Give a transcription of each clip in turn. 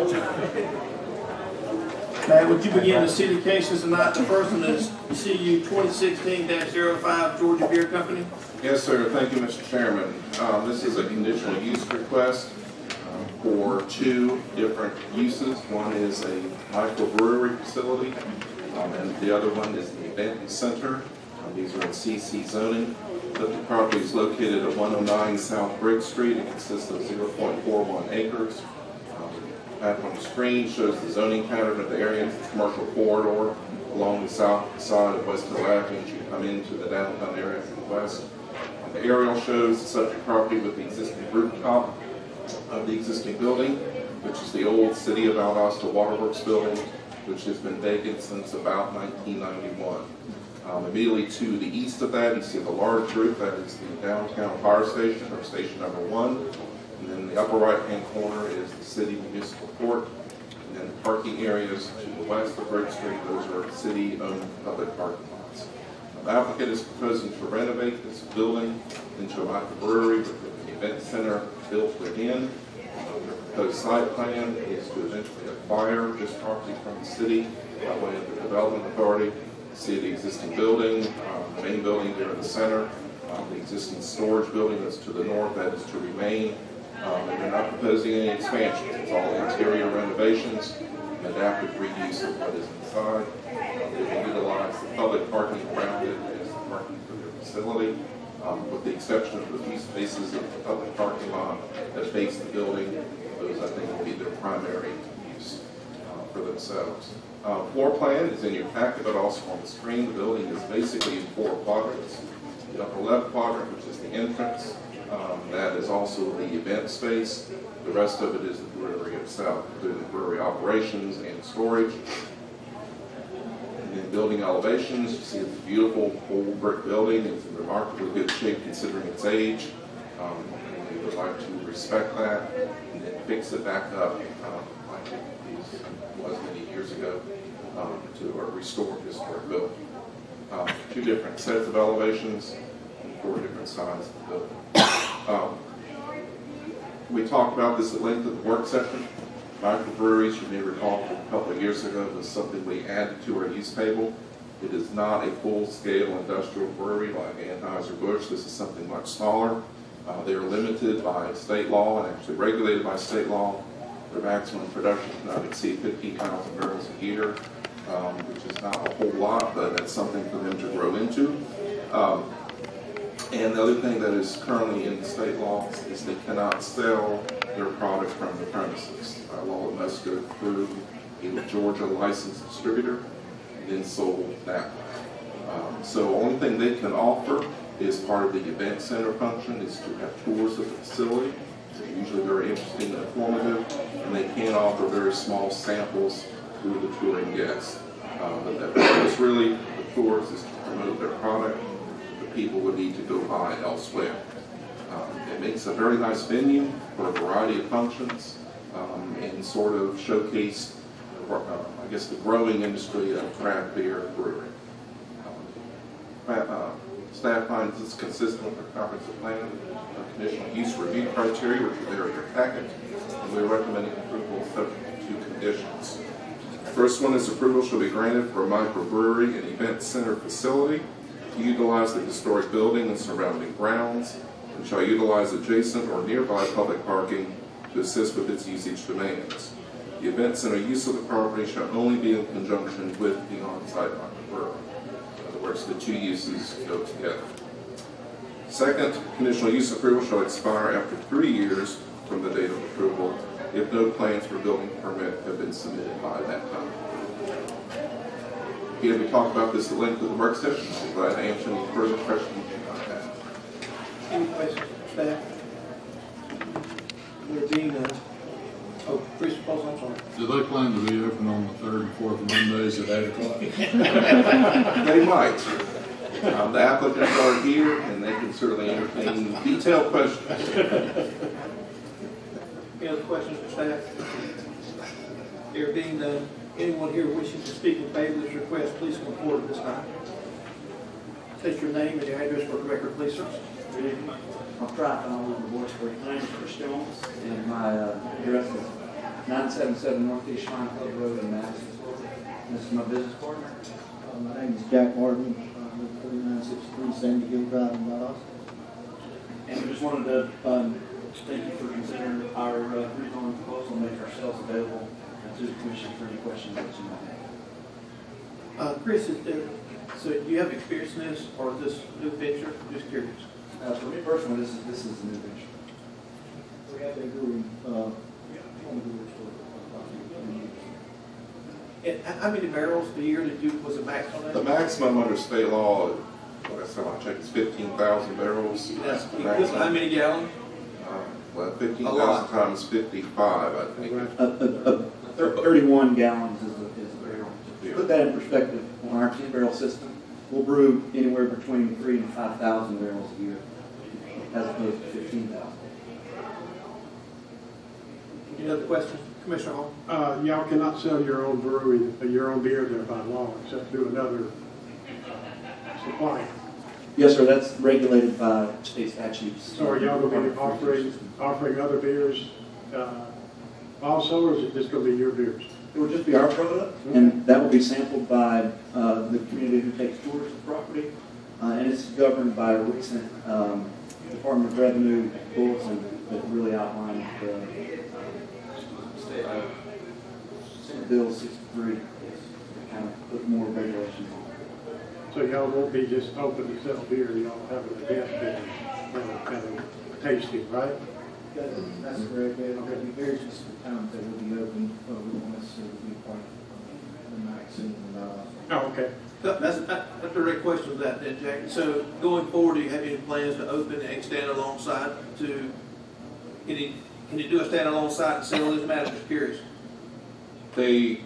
Okay, would you begin the city cases tonight? The first one is CU 2016-05, Georgia Beer Company. Yes, sir. Thank you, Mr. Chairman. This is a conditional use request for two different uses. One is a microbrewery facility, and the other one is the event center. These are in CC zoning. The property is located at 109 South Briggs Street. It consists of 0.41 acres. Map on the screen shows the zoning pattern of the area of the commercial corridor along the south side of West Hill Avenue as you come into the downtown area from the west. The aerial shows the subject property with the existing rooftop of the existing building, which is the old City of Valdosta Waterworks building, which has been vacant since about 1991. Immediately to the east of that, you see the large roof. That is the downtown fire station, or station number 1. And then the upper right-hand corner is the city municipal court. And then the parking areas to the west of Bridge Street, those are city-owned public parking lots. The applicant is proposing to renovate this building into a microbrewery with an event center built within. The proposed site plan is to eventually acquire this property from the city by way of the development authority. See the existing building, the main building there in the center, the existing storage building that's to the north, that is to remain. And they're not proposing any expansions. It's all interior renovations and adaptive reuse of what is inside. They will utilize the public parking around it as the parking for their facility, with the exception of the few spaces of the public parking lot that face the building. Those, I think, will be their primary use for themselves. Floor plan is in your packet, but also on the screen. The building is basically in 4 quadrants. The upper left quadrant, which is the entrance, that is also the event space. The rest of it is the brewery itself, including the brewery operations and storage. And then building elevations, you see it's a beautiful old brick building. It's in remarkably good shape considering its age. And we would like to respect that and then fix it back up like it was many years ago to a restored historic building. Two different sets of elevations and 4 different sides of the building. We talked about this at length at the work session. Microbreweries, you may recall from a couple of years ago, was something we added to our use table. It is not a full-scale industrial brewery like Anheuser-Busch. This is something much smaller. They are limited by state law and actually regulated by state law. Their maximum production cannot exceed 15,000 barrels a year, which is not a whole lot, but that's something for them to grow into. And the other thing that is currently in the state law is they cannot sell their product from the premises. By law, it must go through a Georgia licensed distributor and then sold that way. So the only thing they can offer is part of the event center function is to have tours of the facility. They're usually very interesting and informative, and they can offer very small samples to the touring guests. But that purpose really, the tours, is to promote their product. People would need to go buy elsewhere. It makes a very nice venue for a variety of functions and sort of showcase, I guess, the growing industry of craft beer and brewing. Staff finds this consistent with the comprehensive plan of conditional use review criteria, which are there in your packet, and we're recommending approval subject to 2 conditions. The first one is approval shall be granted for a microbrewery and event center facility. Utilize the historic building and surrounding grounds, and shall utilize adjacent or nearby public parking to assist with its usage demands. The event center use of the property shall only be in conjunction with the on-site microbrewery. In other words, the two uses go together. Second, conditional use approval shall expire after 3 years from the date of approval if no plans for building permit have been submitted by that time. Again, we talked about this at length in the work session. I'm glad to answer any further questions you might have. Any questions from staff? There being none. Oh, Principal, I'm sorry. Do they plan to be open on the 3rd and 4th Mondays at 8 o'clock? They might. The applicants are here, and they can certainly entertain detailed questions. Any other questions from staff? There being none. Anyone here wishing to speak in favor of this request, please come forward at this time. State your name and your address for the record, please, sir. Good evening. I'm driving all over the board for you. My name is Chris Jones, and my address is 977 Northeast Shine Club Road in Madison. This is my business partner. My name is Jack Martin. I'm at 4963 Sandy Hill Drive in Valdosta. And we just wanted to thank you for considering our rezoning proposal and make ourselves available to the commission for any questions that you might have. Chris, so do you have experience in this, or is this new venture? Just curious. For me personally, this is a new venture. We have a brewery on the brewery store. And how many barrels a year did you, was the max on that? The maximum under state law, last time I checked, is 15,000 barrels. That's how many gallons? Well, 15,000 times 55, I think. 31 gallons is put that in perspective. On our 10-barrel system, we'll brew anywhere between 3,000 and 5,000 barrels a year, as opposed to 15,000. Any other questions, Commissioner Hall? Y'all cannot sell your own brewery, your own beer there by law, except through another supplier. Yes, sir. That's regulated by state statutes. So are y'all going to be offering other beers also, or is it just going to be your beers? It would just be our product, and that will be sampled by the community who takes tours of the property, and it's governed by a recent Department of Revenue bulletin that really outlined the state Senate Bill 63, kind of put more regulations on it. So y'all won't be just open to sell beer, y'all have an event beer, kind of tasting, right? That's correct. There will be various times that will be open, but we won't necessarily be part of the night scene. Oh, okay. That's a direct question of that then, Jack. So going forward, do you have any plans to open and stand alongside to, can you do a stand alongside and sell this matter? I'm just curious. They,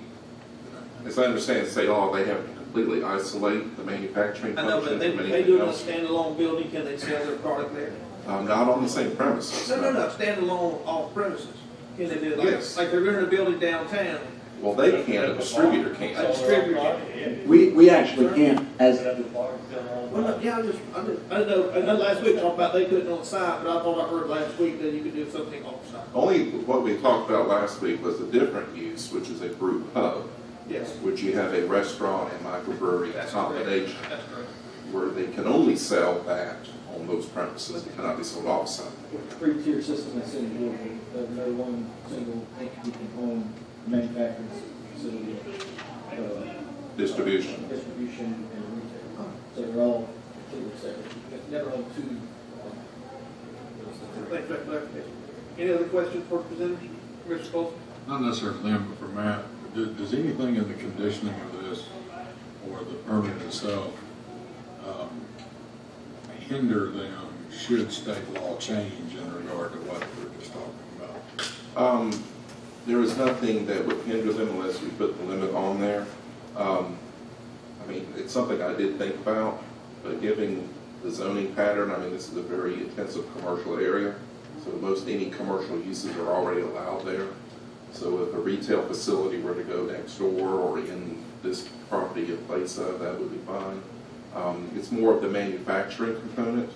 as I understand state law, they have to completely isolate the manufacturing function. I know, but they do a standalone building. Can they sell their product there? Not on the same premises. No. Standalone off premises. Can they do that? Yes. Like they're renting a building downtown. Well, they can't. A distributor can't. A distributor can't. We actually can't. As well, yeah, I know last week talked about they couldn't on the side, but I thought I heard last week that you could do something off the side. Only what we talked about last week was a different use, which is a brew pub. Yes. Which you have a restaurant and microbrewery combination. That's correct. Where they can only sell that on those premises. It cannot be sold off-site. Three-tier system that's in the building. No one single entity can own manufacturing facility, distribution, and retail. Huh. So they're all completely separate. Never own two. Any other questions for the presenters, Mr. Colson? Not necessarily for them, but for Matt. Does anything in the conditioning of this or the permit itself hinder them should state law change in regard to what we were just talking about? There is nothing that would hinder them unless we put the limit on there. I mean, it's something I did think about, but given the zoning pattern, I mean, this is a very intensive commercial area, so most any commercial uses are already allowed there. So if a retail facility were to go next door or in this property in place of, that would be fine. It's more of the manufacturing component,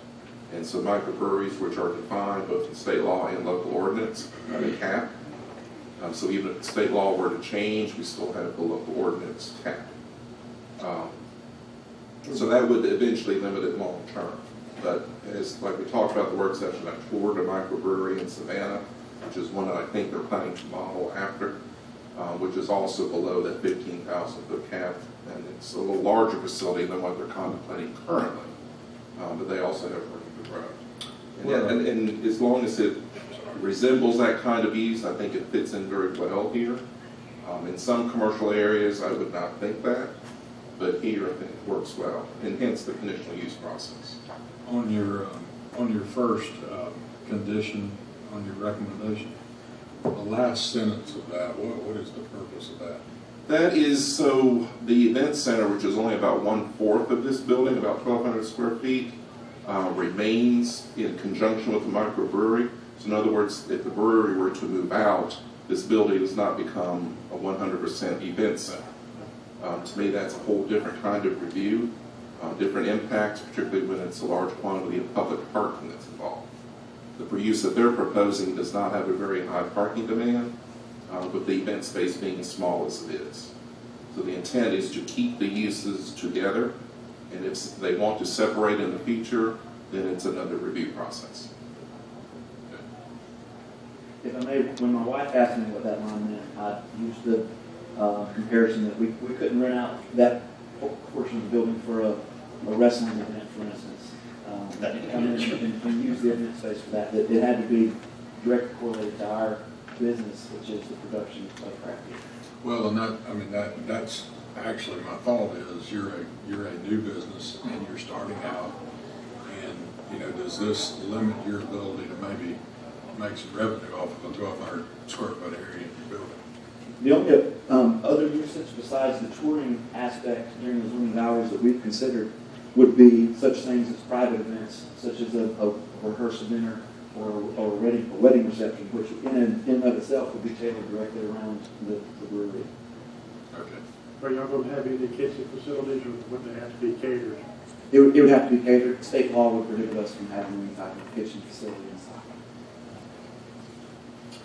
and so microbreweries, which are defined both in state law and local ordinance, have a cap. So even if state law were to change, we still have the local ordinance cap. So that would eventually limit it long term. But as like we talked about the work session, I toured a microbrewery in Savannah, which is one that I think they're planning to model after, which is also below that 15,000 foot cap. And it's a little larger facility than what they're contemplating currently, but they also have room to grow. And as long as it resembles that kind of use, I think it fits in very well here. In some commercial areas, I would not think that, but here I think it works well, and hence the conditional use process. On your first condition, on your recommendation, the last sentence of that, what is the purpose of that? That is so the event center, which is only about 1/4 of this building, about 1,200 square feet, remains in conjunction with the microbrewery. So in other words, if the brewery were to move out, this building does not become a 100% event center. To me, that's a whole different kind of review, different impacts, particularly when it's a large quantity of public parking that's involved. The use that they're proposing does not have a very high parking demand. with the event space being as small as it is. So the intent is to keep the uses together, and if they want to separate in the future, then it's another review process. If I may, when my wife asked me what that line meant, I used the comparison that we couldn't rent out that portion of the building for a wrestling event, for instance. That to come in and use the event space for that. It had to be directly correlated to our business, which is the production of craft beer. Well, and that, I mean, that's actually my thought is you're a new business and you're starting out, and you know, does this limit your ability to maybe make some revenue off of a 1,200 square foot area in your building? The only other usage besides the touring aspect during those limited hours that we've considered would be such things as private events, such as a rehearsal dinner or a wedding reception, which in and of itself would be tailored directly around the brewery. Okay. Are y'all going to have any kitchen facilities, or would they have to be catered? It would have to be catered. State law would prohibit us from having any type of kitchen facility inside.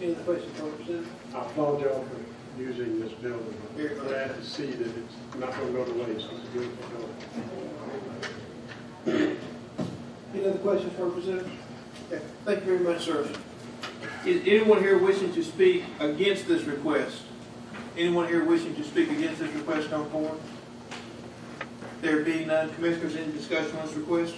Any other questions, Congressman? I applaud y'all for using this building. I'm glad to see that it's not going to go to waste. It's a beautiful building. Any other questions, Representative? Okay. Thank you very much, sir. Is anyone here wishing to speak against this request? Anyone here wishing to speak against this request come forward? There being none, commissioners, any discussion on this request?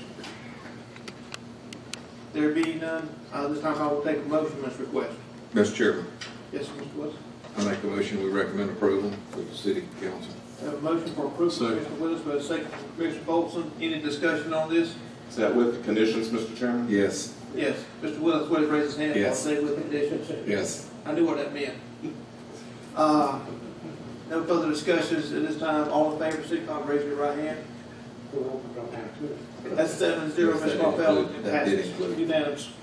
There being none, this time I will take a motion on this request. Mr. Chairman. Yes, Mr. Wilson. I make a motion we recommend approval for the City Council. I have a motion for approval, Mr. Wilson, but a second from Commissioner Bolson. Any discussion on this? Is that with the conditions, Mr. Chairman? Yes. Yes. Mr. Willis, would raise his hand? Yes. I'll say with conditions. Yes. I knew what that meant. No further discussions at this time. All in favor, signify by raising your right hand. That's 7-0, Ms. Marfell. That did include unanimous.